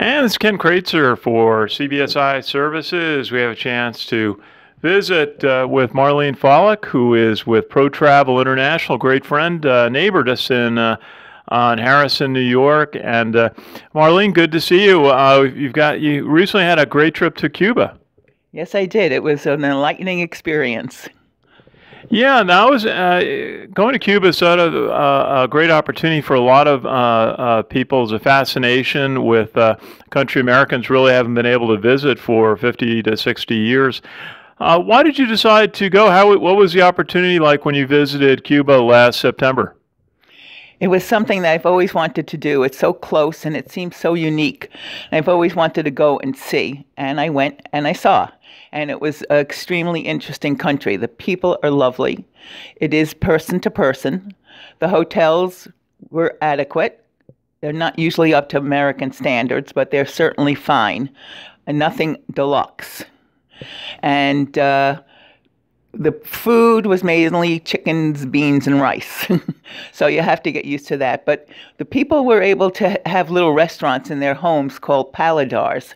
And it's Ken Kratzer for CBSI Services. We have a chance to visit with Marlene Follick, who is with Pro Travel International, great friend, neighbored us in on Harrison, New York. And Marlene, good to see you. You recently had a great trip to Cuba. Yes, I did. It was an enlightening experience. Yeah, and I was going to Cuba is sort of a great opportunity for a lot of people. It's a fascination with country Americans really haven't been able to visit for 50 to 60 years. Why did you decide to go? What was the opportunity like when you visited Cuba last September? It was something that I've always wanted to do. It's so close and it seems so unique. I've always wanted to go and see, and I went and I saw. And it was an extremely interesting country. The people are lovely. It is person to person. The hotels were adequate. They're not usually up to American standards, but they're certainly fine. And nothing deluxe. And the food was mainly chickens, beans, and rice. So you have to get used to that. But the people were able to have little restaurants in their homes called paladars.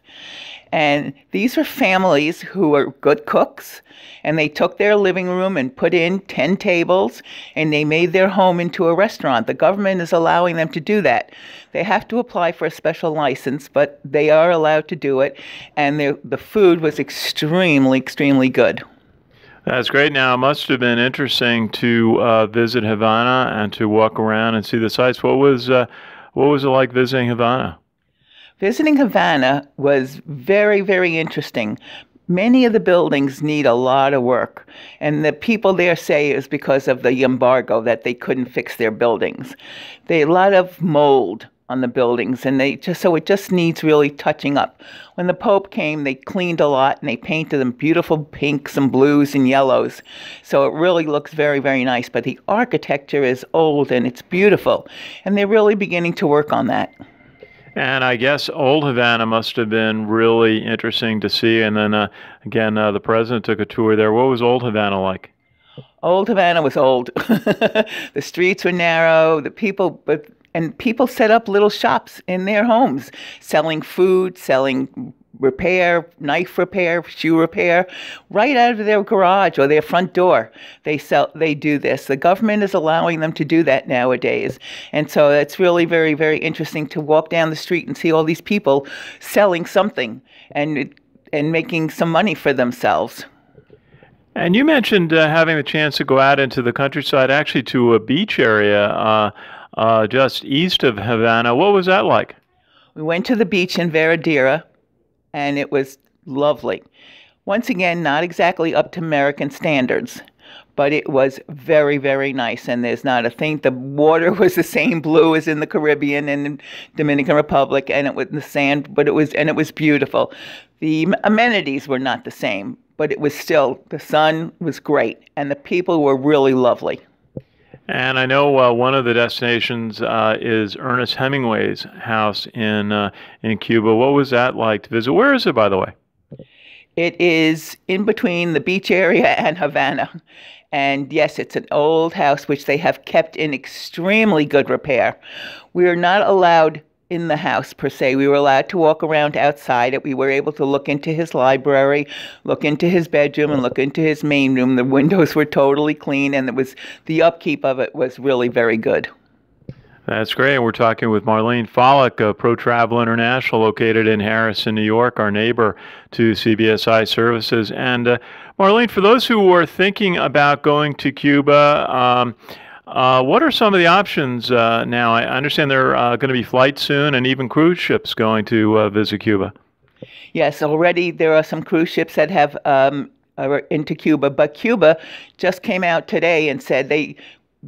And these were families who were good cooks, and they took their living room and put in 10 tables, and they made their home into a restaurant. The government is allowing them to do that. They have to apply for a special license, but they are allowed to do it, and the food was extremely, extremely good. That's great. Now, it must have been interesting to visit Havana and to walk around and see the sights. What was it like visiting Havana? Visiting Havana was very, very interesting. Many of the buildings need a lot of work, and the people there say it was because of the embargo that they couldn't fix their buildings. They had a lot of mold on the buildings, and it just needs really touching up. When the Pope came, they cleaned a lot, and they painted them beautiful pinks and blues and yellows, so it really looks very, very nice. But the architecture is old, and it's beautiful, and they're really beginning to work on that. And I guess old Havana must have been really interesting to see. And then, again, the president took a tour there. What was old Havana like? Old Havana was old. The streets were narrow. The people... And people set up little shops in their homes, selling food, selling repair, knife repair, shoe repair, right out of their garage or their front door. They do this. The government is allowing them to do that nowadays. And so it's really very, very interesting to walk down the street and see all these people selling something and making some money for themselves. And you mentioned having the chance to go out into the countryside, actually to a beach area, just east of Havana. What was that like? We went to the beach in Varadero, and it was lovely. Once again, not exactly up to American standards, but it was very, very nice, and there's not a thing. The water was the same blue as in the Caribbean and Dominican Republic, and it was the sand, and it was beautiful. The amenities were not the same, but it was still, the sun was great, and the people were really lovely. And I know one of the destinations is Ernest Hemingway's house in Cuba. What was that like to visit? Where is it, by the way? It is in between the beach area and Havana. And yes, it's an old house which they have kept in extremely good repair. We are not allowed in the house, per se. We were allowed to walk around outside it. We were able to look into his library, look into his bedroom, and look into his main room. The windows were totally clean, and the upkeep of it was really very good. That's great. We're talking with Marlene Follick, Pro Travel International, located in Harrison, New York, our neighbor to CBSI Services. And Marlene, for those who are thinking about going to Cuba, what are some of the options now? I understand there are going to be flights soon and even cruise ships going to visit Cuba. Yes, already there are some cruise ships that have are into Cuba, but Cuba just came out today and said the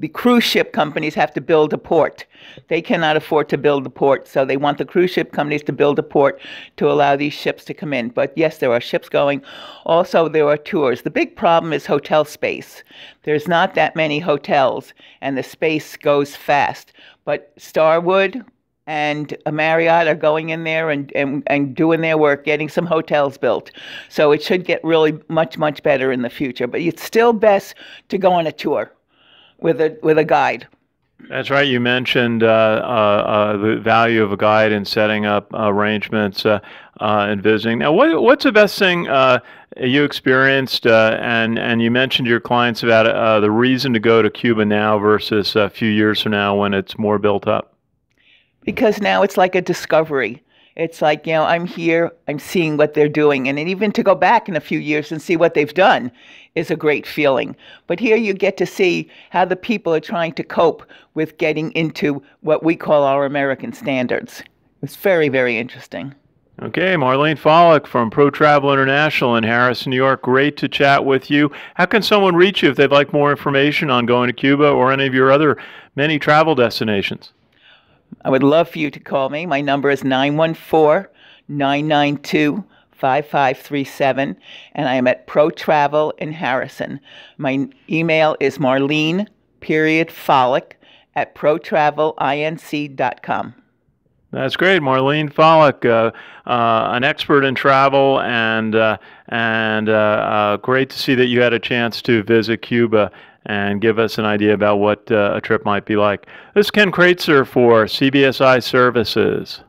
cruise ship companies have to build a port. They cannot afford to build a port, so they want the cruise ship companies to build a port to allow these ships to come in. But yes, there are ships going. Also, there are tours. The big problem is hotel space. There's not that many hotels, and the space goes fast. But Starwood and Marriott are going in there and doing their work, getting some hotels built. So it should get really much, much better in the future. But it's still best to go on a tour with a guide. That's right. You mentioned the value of a guide in setting up arrangements and visiting. Now, what's the best thing you experienced? And you mentioned to your clients about the reason to go to Cuba now versus a few years from now when it's more built up. Because now it's like a discovery. It's like, you know, I'm here, I'm seeing what they're doing. And even to go back in a few years and see what they've done is a great feeling. But here you get to see how the people are trying to cope with getting into what we call our American standards. It's very, very interesting. Okay, Marlene Follick from Pro Travel International in Harrison, New York. Great to chat with you. How can someone reach you if they'd like more information on going to Cuba or any of your other many travel destinations? I would love for you to call me. My number is 914-992-5537, and I am at Pro Travel in Harrison. My email is marlene.follick@protravelinc.com. That's great, Marlene Follick, an expert in travel, and great to see that you had a chance to visit Cuba and give us an idea about what a trip might be like. This is Ken Kratzer for CBSI Services.